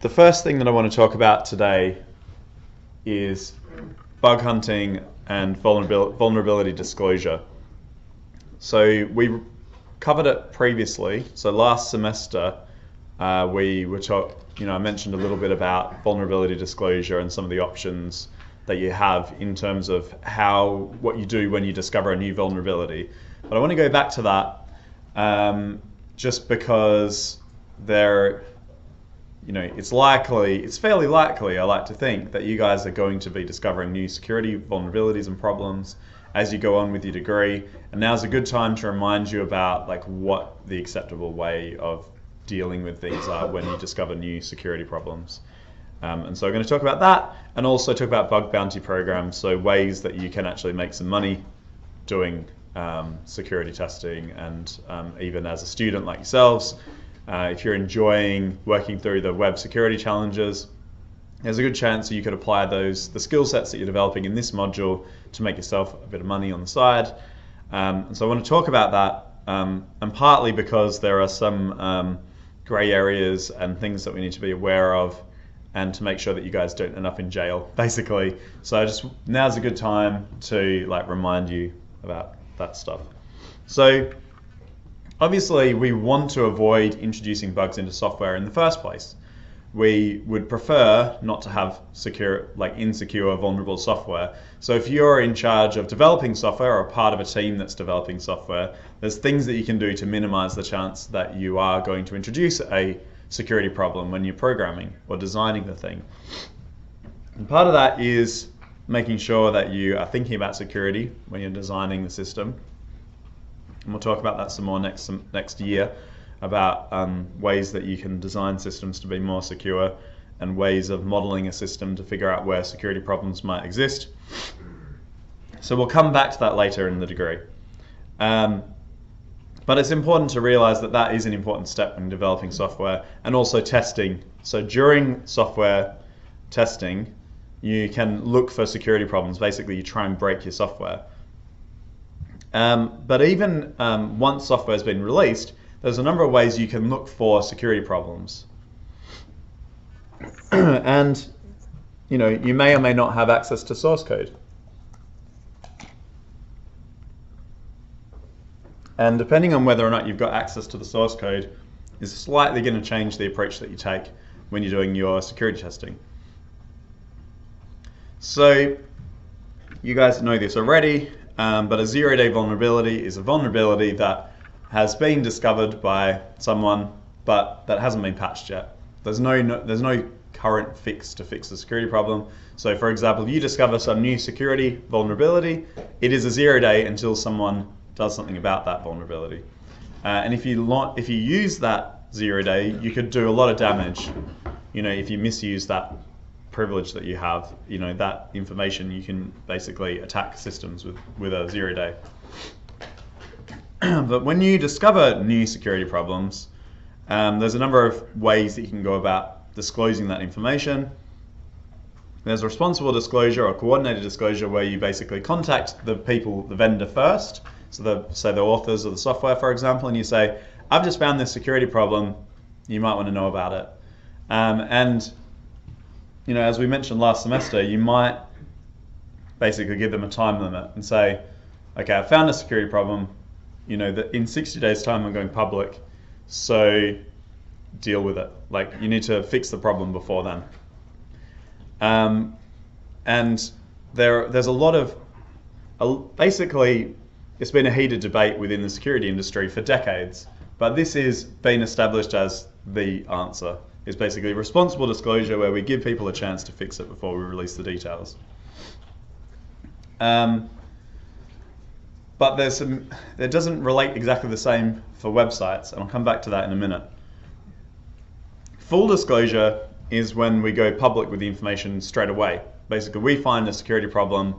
The first thing that I want to talk about today is bug hunting and vulnerability disclosure. So we covered it previously. So last semester, we were I mentioned a little bit about vulnerability disclosure and some of the options that you have in terms of what you do when you discover a new vulnerability. But I want to go back to that just because it's fairly likely, I like to think, that you guys are going to be discovering new security vulnerabilities and problems as you go on with your degree. And now's a good time to remind you about what the acceptable way of dealing with things are when you discover new security problems. And so I'm going to talk about that and also talk about bug bounty programs, so ways that you can actually make some money doing security testing. And even as a student like yourselves, if you're enjoying working through the web security challenges, there's a good chance that you could apply the skill sets that you're developing in this module to make yourself a bit of money on the side. And so I want to talk about that, and partly because there are some gray areas and things that we need to be aware of and to make sure that you guys don't end up in jail, basically. So now's a good time to remind you about that stuff. So obviously, we want to avoid introducing bugs into software in the first place. We would prefer not to have insecure, vulnerable software. So if you're in charge of developing software or part of a team that's developing software, there's things that you can do to minimize the chance that you are going to introduce a security problem when you're programming or designing the thing. And part of that is making sure that you are thinking about security when you're designing the system. And we'll talk about that some more next year, about ways that you can design systems to be more secure and ways of modeling a system to figure out where security problems might exist. So we'll come back to that later in the degree. But it's important to realize that that is an important step in developing software and also testing. So during software testing, you can look for security problems. Basically, you try and break your software. But even once software has been released, there's a number of ways you can look for security problems. And you may or may not have access to source code. And depending on whether or not you've got access to the source code is slightly going to change the approach that you take when you're doing your security testing. So you guys know this already. But a zero-day vulnerability is a vulnerability that has been discovered by someone, but that hasn't been patched yet. There's no current fix to fix the security problem. So for example, if you discover some new security vulnerability, it is a zero-day until someone does something about that vulnerability. And if you use that zero-day, you could do a lot of damage. If you misuse that privilege that you have, that information, you can basically attack systems with a zero-day. But when you discover new security problems, there's a number of ways that you can go about disclosing that information. There's responsible disclosure or coordinated disclosure, where you basically contact the vendor first, so the authors of the software, for example, and you say, "I've just found this security problem. You might want to know about it." And as we mentioned last semester, you might basically give them a time limit and say, okay, I found a security problem, that in 60 days time I'm going public, so deal with it. You need to fix the problem before then. And there's a lot of, basically, it's been a heated debate within the security industry for decades, but this has been established as the answer. Is basically responsible disclosure, where we give people a chance to fix it before we release the details. But it doesn't relate exactly the same for websites, and I'll come back to that in a minute. Full disclosure is when we go public with the information straight away. Basically, we find a security problem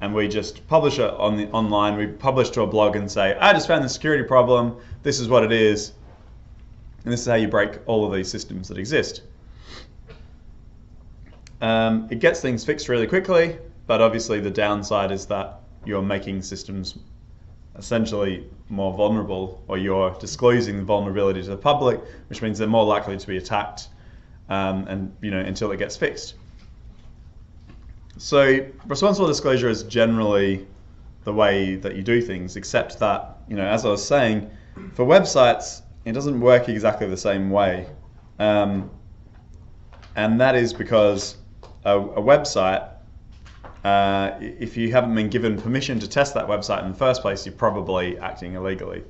and we just publish it online. We publish to a blog and say, I just found the security problem, this is what it is, and this is how you break all of these systems that exist. It gets things fixed really quickly, but obviously the downside is that you're making systems essentially more vulnerable, or you're disclosing the vulnerability to the public, which means they're more likely to be attacked. and until it gets fixed. So responsible disclosure is generally the way that you do things, except that, as I was saying, for websites, it doesn't work exactly the same way. And that is because a website, if you haven't been given permission to test that website in the first place, you're probably acting illegally.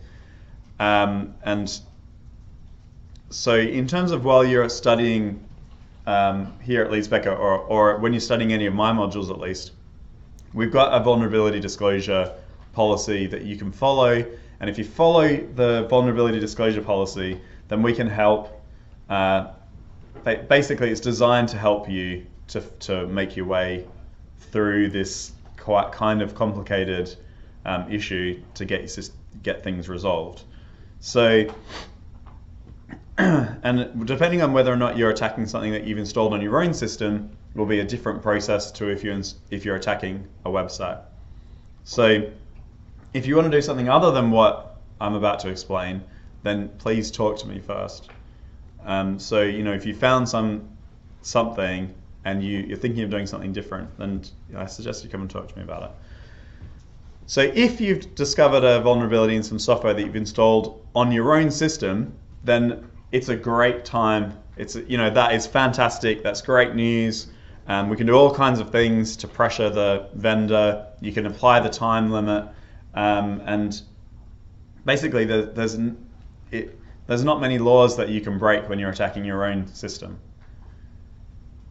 And so in terms of while you're studying here at Leeds Beckett, or when you're studying any of my modules at least, we've got a vulnerability disclosure policy that you can follow. And if you follow the vulnerability disclosure policy, then we can help. Basically, it's designed to help you to make your way through this quite kind of complicated issue to get things resolved. So, and depending on whether or not you're attacking something that you've installed on your own system, will be a different process to if you're attacking a website. So if you want to do something other than what I'm about to explain, then please talk to me first. So if you found something and you're thinking of doing something different, then I suggest you come and talk to me about it. So if you've discovered a vulnerability in some software that you've installed on your own system, then it's a great time. It's that is fantastic. That's great news. We can do all kinds of things to pressure the vendor. You can apply the time limit, and basically there's not many laws that you can break when you're attacking your own system.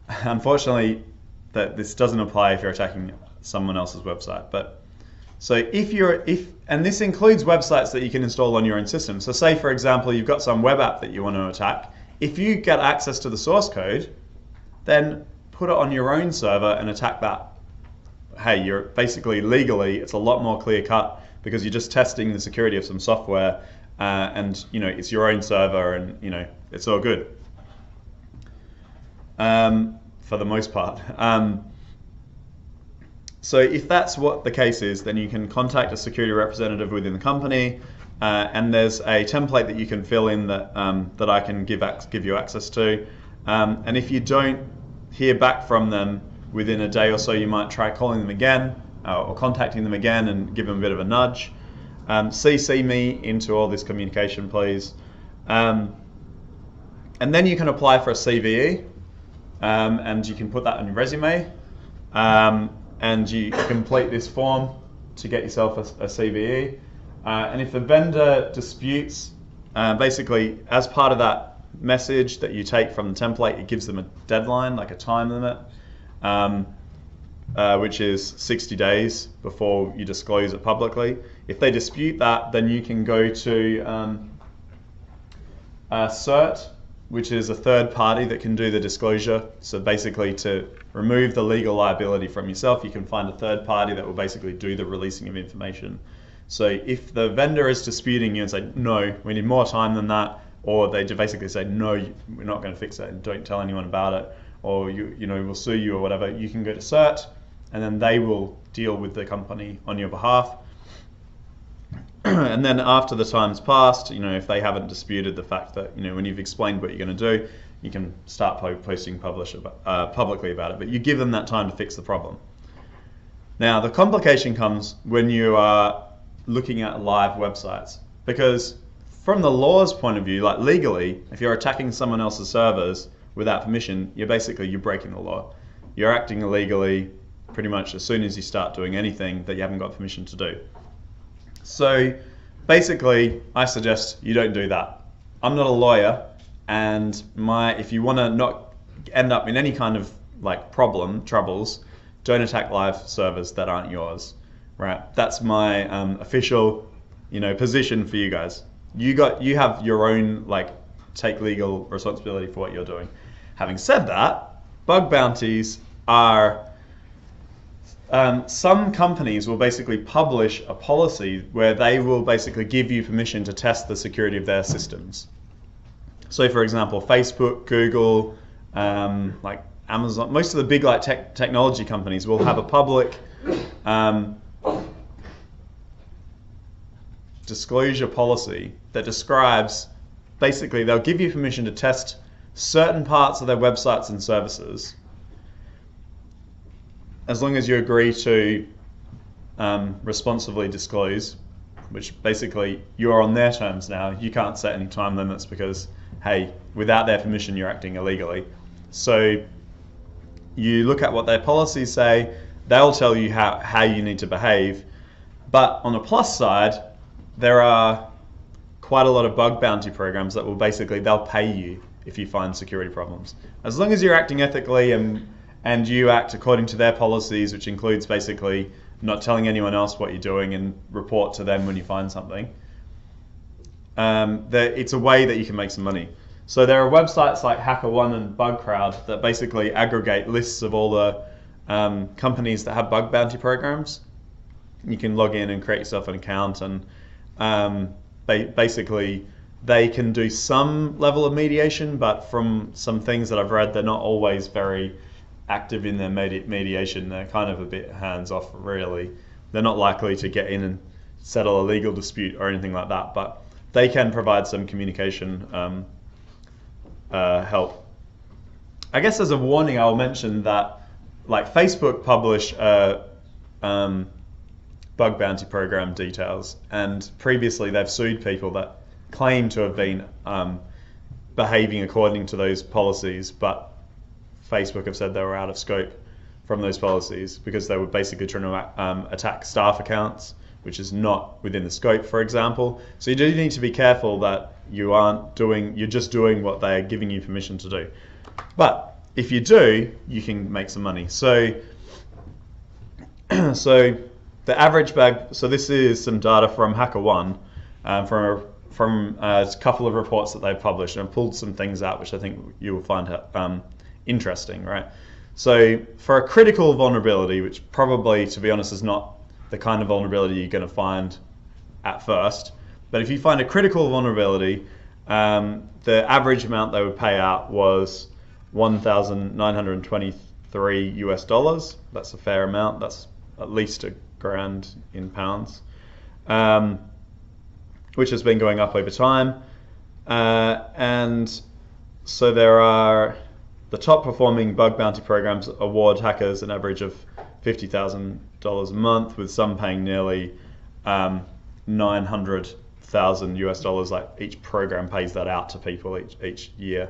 Unfortunately, this doesn't apply if you're attacking someone else's website. But so and this includes websites that you can install on your own system. So say for example you've got some web app that you want to attack. If you get access to the source code, then put it on your own server and attack that. Hey, you're basically legally, it's a lot more clear cut because you're just testing the security of some software, and it's your own server, and it's all good for the most part. So if that's what the case is, then you can contact a security representative within the company. And there's a template that you can fill in that that I can give you access to. And if you don't hear back from them within a day or so, you might try calling them again or contacting them again and give them a bit of a nudge. CC me into all this communication, please. And then you can apply for a CVE, and you can put that on your resume, and you complete this form to get yourself a CVE. And if the vendor disputes, basically as part of that message that you take from the template, it gives them a deadline, like a time limit, which is 60 days before you disclose it publicly. If they dispute that, then you can go to CERT, which is a third party that can do the disclosure. So basically to remove the legal liability from yourself, you can find a third party that will basically do the releasing of information. So if the vendor is disputing you and say, no, we need more time than that, or they basically say, no, we're not going to fix it and don't tell anyone about it, or we'll sue you or whatever, you can go to CERT, and then they will deal with the company on your behalf. And then after the time's passed, if they haven't disputed the fact that, when you've explained what you're going to do, you can start posting publicly about it, but you give them that time to fix the problem. Now, the complication comes when you are looking at live websites, because from the law's point of view, like legally, if you're attacking someone else's servers without permission, you're breaking the law. You're acting illegally pretty much as soon as you start doing anything that you haven't got permission to do. So basically, I suggest you don't do that. I'm not a lawyer, and if you want to not end up in any kind of troubles, don't attack live servers that aren't yours. Right, that's my official, position for you guys. You have your own, take legal responsibility for what you're doing. Having said that, bug bounties are, some companies will basically publish a policy where they will basically give you permission to test the security of their systems. So for example, Facebook, Google, Amazon, most of the big technology companies will have a public disclosure policy that describes, basically they'll give you permission to test certain parts of their websites and services, as long as you agree to responsibly disclose, which basically you are on their terms now. You can't set any time limits because, hey, without their permission, you're acting illegally. So you look at what their policies say. They'll tell you how you need to behave. But on the plus side, there are quite a lot of bug bounty programs that will basically, they'll pay you if you find security problems. As long as you're acting ethically and you act according to their policies, which includes basically not telling anyone else what you're doing and report to them when you find something, it's a way that you can make some money. So there are websites like HackerOne and Bugcrowd that basically aggregate lists of all the companies that have bug bounty programs. You can log in and create yourself an account, and basically they can do some level of mediation, but from some things that I've read, they're not always very active in their mediation. They're kind of a bit hands-off, really. They're not likely to get in and settle a legal dispute or anything like that, but they can provide some communication help. I guess as a warning, I'll mention that like Facebook publish bug bounty program details, and previously they've sued people that claim to have been behaving according to those policies, but Facebook have said they were out of scope from those policies because they were basically trying to attack staff accounts, which is not within the scope, for example. So you do need to be careful that you aren't doing, you're just doing what they're giving you permission to do. But if you do, you can make some money. So, the average bug, so this is some data from HackerOne, from a couple of reports that they've published, and I've pulled some things out which I think you will find interesting, right? So for a critical vulnerability, which probably, to be honest, is not the kind of vulnerability you're going to find at first, but if you find a critical vulnerability, the average amount they would pay out was $1,923 US. That's a fair amount. That's at least £1,000 in pounds, which has been going up over time. And so there are the top performing bug bounty programs award hackers an average of $50,000 a month, with some paying nearly $900,000 US. Like each program pays that out to people each year.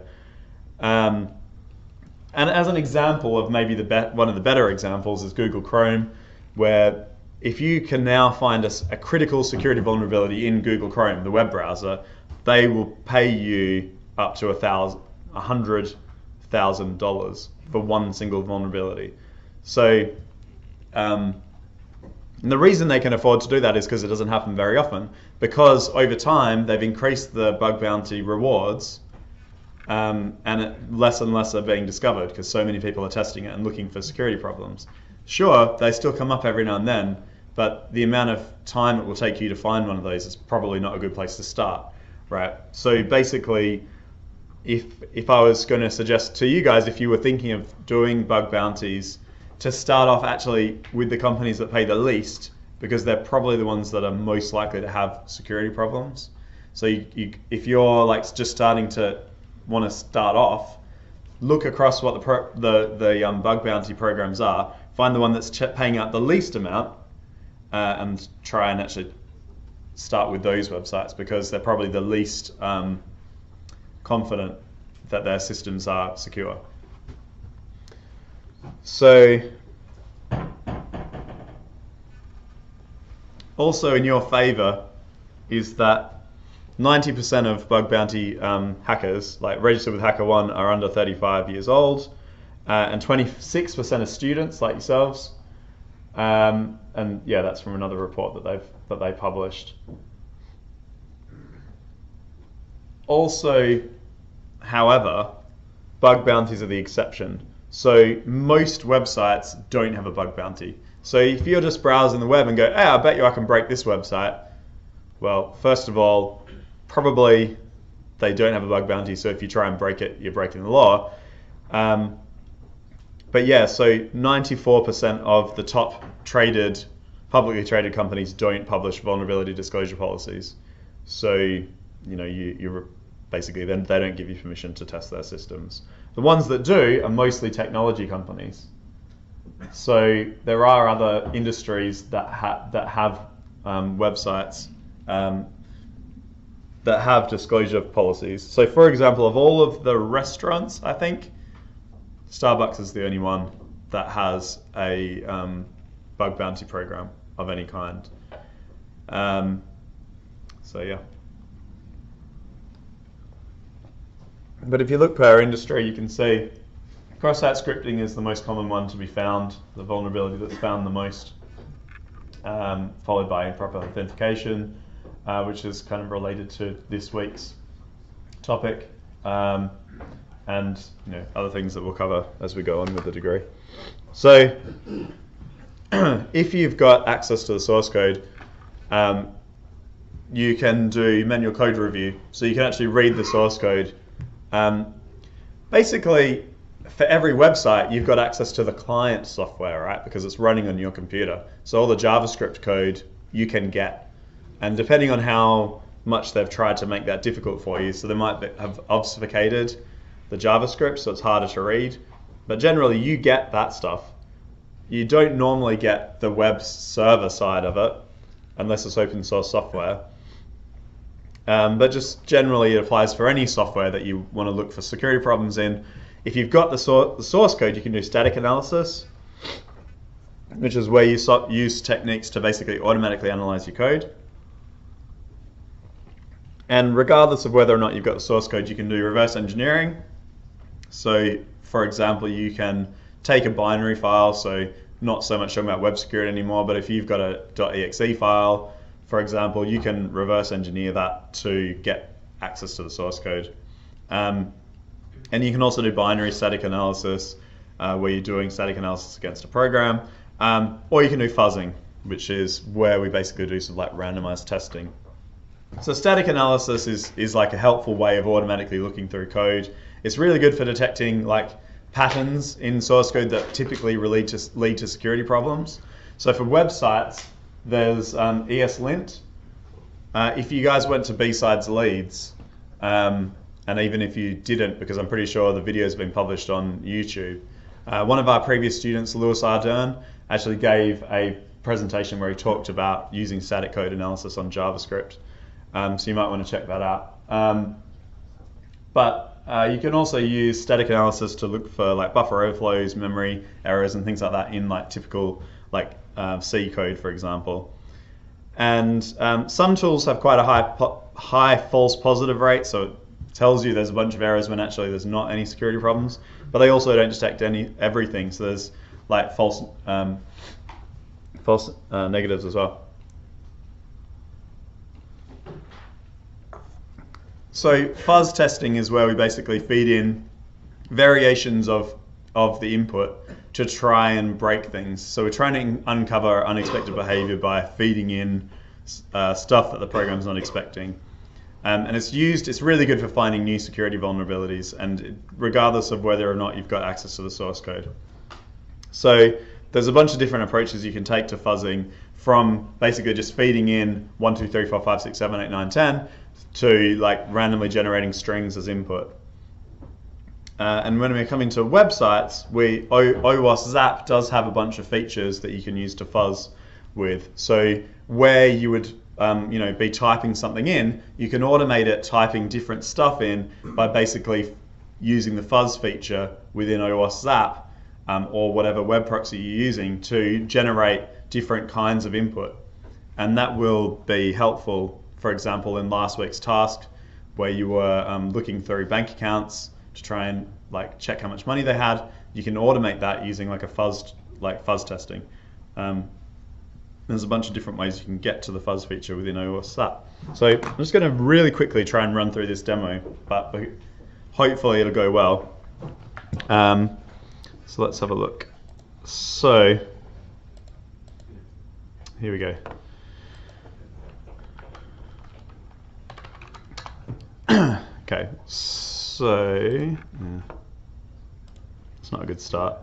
And as an example of maybe one of the better examples is Google Chrome, where if you can now find a critical security vulnerability in Google Chrome, the web browser, they will pay you up to $100,000 for one single vulnerability. So and the reason they can afford to do that is because it doesn't happen very often, because over time they've increased the bug bounty rewards, and less and less are being discovered because so many people are testing it and looking for security problems. Sure, they still come up every now and then, but the amount of time it will take you to find one of those is probably not a good place to start, right? So basically, if I was going to suggest to you guys, if you were thinking of doing bug bounties, to start off actually with the companies that pay the least, because they're probably the ones that are most likely to have security problems. So if you're like just starting to want to start off, look across what the bug bounty programs are. Find the one that's paying out the least amount, and try and actually start with those websites, because they're probably the least confident that their systems are secure. So also in your favor is that 90% of bug bounty hackers, like registered with HackerOne, are under 35 years old. And 26% of students, like yourselves, and yeah, that's from another report that they published. Also, however, bug bounties are the exception. So most websites don't have a bug bounty. So if you're just browsing the web and go, "Hey, I bet you I can break this website," well, first of all, probably they don't have a bug bounty. So if you try and break it, you're breaking the law. But yeah, so 94% of the top traded, publicly traded companies don't publish vulnerability disclosure policies. So, you know, you're basically. Then they don't give you permission to test their systems. The ones that do are mostly technology companies. So there are other industries that have websites that have disclosure policies. So for example, of all of the restaurants, I think Starbucks is the only one that has a bug bounty program of any kind. So yeah. But if you look per industry, you can see cross-site scripting is the most common one to be found, the vulnerability that's found the most, followed by improper authentication, which is kind of related to this week's topic, and other things that we'll cover as we go on with the degree. So if you've got access to the source code, you can do manual code review. So you can actually read the source code. Basically, for every website, you've got access to the client software, right? Because it's running on your computer. So all the JavaScript code you can get. And depending on how much they've tried to make that difficult for you, so they might have obfuscated the JavaScript, so it's harder to read. But generally, you get that stuff. You don't normally get the web server side of it, unless it's open source software. But just generally, it applies for any software that you want to look for security problems in. If you've got the source code, you can do static analysis, which is where you use techniques to basically automatically analyze your code. And regardless of whether or not you've got the source code, you can do reverse engineering. So for example, you can take a binary file, so not so much talking about web security anymore, but if you've got a .exe file, for example, you can reverse engineer that to get access to the source code. And you can also do binary static analysis, where you're doing static analysis against a program. Or you can do fuzzing, which is where we basically do some randomized testing. So static analysis is like a helpful way of automatically looking through code. It's really good for detecting patterns in source code that typically lead to security problems. So for websites, there's ESLint. If you guys went to B-Sides Leeds, and even if you didn't, because I'm pretty sure the video's been published on YouTube, one of our previous students, Louis Ardern, actually gave a presentation where he talked about using static code analysis on JavaScript. So you might want to check that out. But you can also use static analysis to look for buffer overflows, memory errors, and things like that in typical C code, for example. And some tools have quite a high false positive rate, so it tells you there's a bunch of errors when actually there's not any security problems. But they also don't detect everything, so there's false negatives as well. So fuzz testing is where we basically feed in variations of the input to try and break things. So we're trying to uncover unexpected behavior by feeding in stuff that the program's not expecting. And it's really good for finding new security vulnerabilities, and regardless of whether or not you've got access to the source code. So there's a bunch of different approaches you can take to fuzzing, from basically just feeding in 1, 2, 3, 4, 5, 6, 7, 8, 9, 10, to randomly generating strings as input. And when we're coming to websites, OWASP Zap does have a bunch of features that you can use to fuzz with. So where you would be typing something in, you can automate it typing different stuff in by basically using the fuzz feature within OWASP Zap, or whatever web proxy you're using, to generate different kinds of input. And that will be helpful, for example, in last week's task, where you were looking through bank accounts to try and check how much money they had. You can automate that using fuzz testing. There's a bunch of different ways you can get to the fuzz feature within OWASP Zap. So I'm just going to really quickly try and run through this demo, but hopefully it'll go well. So let's have a look. So here we go. Okay, so yeah, it's not a good start.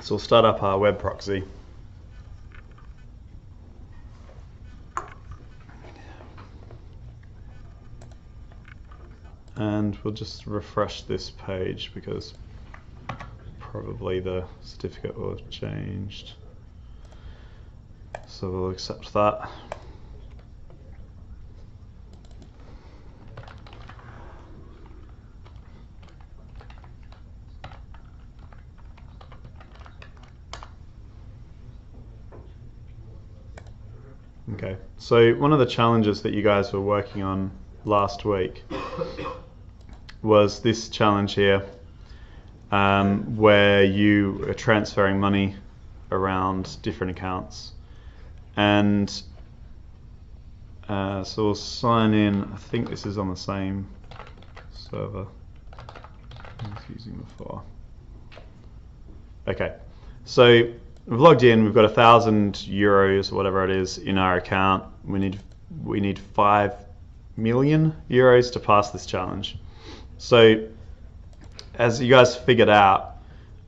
So we'll start up our web proxy. And we'll just refresh this page because probably the certificate will have changed. So we'll accept that. Okay, so one of the challenges that you guys were working on last week was this challenge here, where you are transferring money around different accounts. And so we'll sign in. I think this is on the same server I was using before. Okay, so we've logged in. We've got €1,000 or whatever it is in our account. We need 5 million euros to pass this challenge. So as you guys figured out,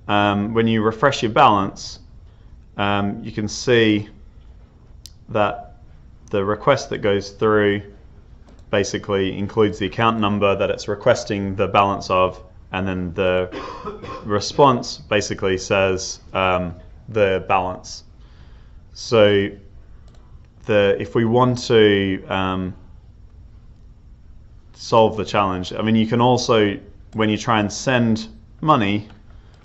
when you refresh your balance, you can see that the request that goes through basically includes the account number that it's requesting the balance of, and then the response basically says the balance. So if we want to solve the challenge. I mean, you can also, when you try and send money,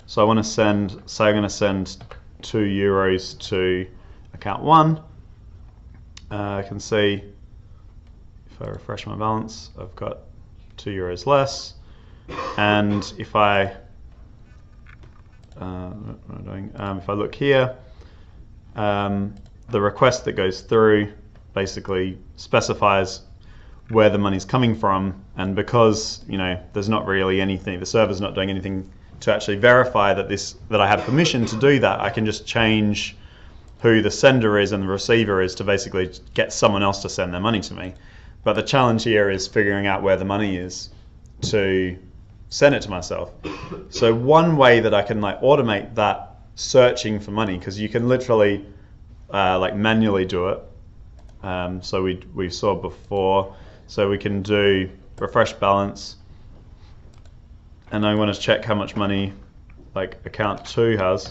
so I want to send, say I'm going to send €2 to account one. I can see if I refresh my balance, I've got €2 less. And if I look here, the request that goes through basically specifies where the money's coming from, and because there's not really anything, the server's not doing anything to actually verify that I have permission to do that, I can just change who the sender is and the receiver is to basically get someone else to send their money to me. But the challenge here is figuring out where the money is to send it to myself. So one way that I can automate that searching for money, because you can literally manually do it. So we saw before. So we can do refresh balance, and I want to check how much money account two has,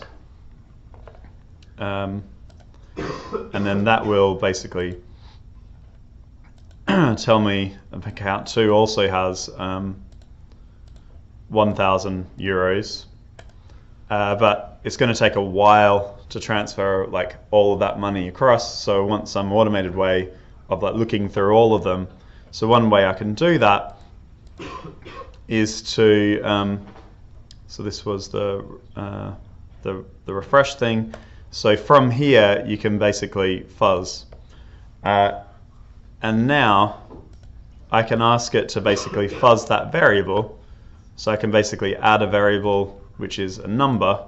and then that will basically tell me if account two also has €1,000, but it's going to take a while to transfer all of that money across. So I want some automated way of looking through all of them. So one way I can do that is to, so this was the refresh thing. So from here, you can basically fuzz. And now I can ask it to basically fuzz that variable. So I can basically add a variable, which is a number.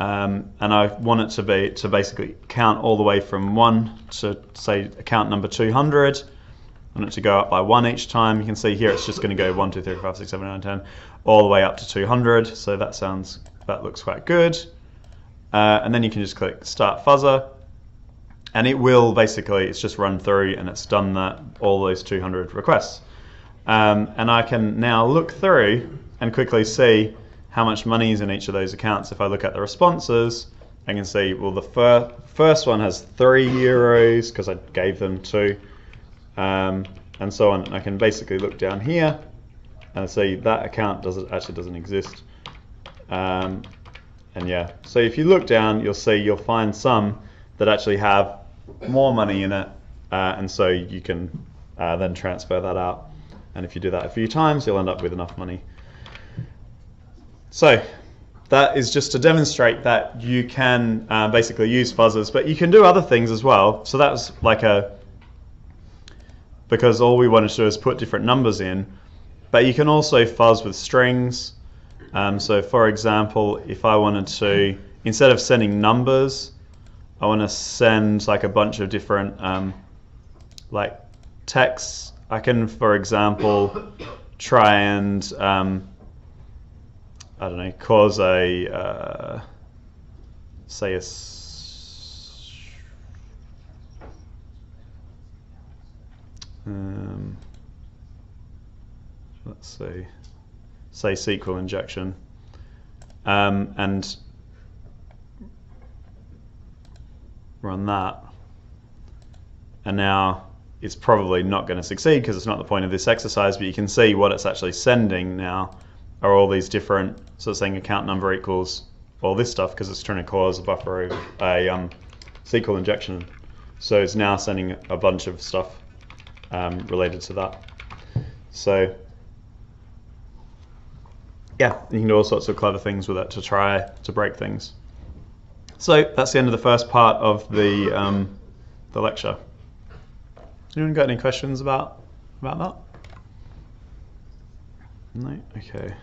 And I want it to be, basically count all the way from 1 to, say, account number 200. I want it to go up by 1 each time. You can see here it's just going to go 1, 2, 3, 5, 6, 7, 9, 10, all the way up to 200. So that looks quite good. And then you can just click Start Fuzzer, and it will basically, it's just run through and it's done that, all those 200 requests. And I can now look through and quickly see how much money is in each of those accounts. If I look at the responses, I can see, well, the first one has €3 because I gave them 2. And so on. And I can basically look down here and see that account actually doesn't exist. And yeah, so if you look down, you'll find some that actually have more money in it, and so you can then transfer that out. And if you do that a few times, you'll end up with enough money. So that is just to demonstrate that you can basically use fuzzers, but you can do other things as well. So that was because all we want to do is put different numbers in. But you can also fuzz with strings. So for example, if I wanted to, instead of sending numbers, I want to send like a bunch of different like texts. I can, for example, try and I don't know, cause a say a let's see, say SQL injection, and run that, and now it's probably not going to succeed because it's not the point of this exercise, but you can see what it's actually sending now are all these different, so it's saying account number equals all this stuff because it's trying to cause a buffer of a SQL injection. So it's now sending a bunch of stuff related to that. So yeah, you can do all sorts of clever things with it to try to break things. So that's the end of the first part of the lecture. Anyone got any questions about that? No? Okay.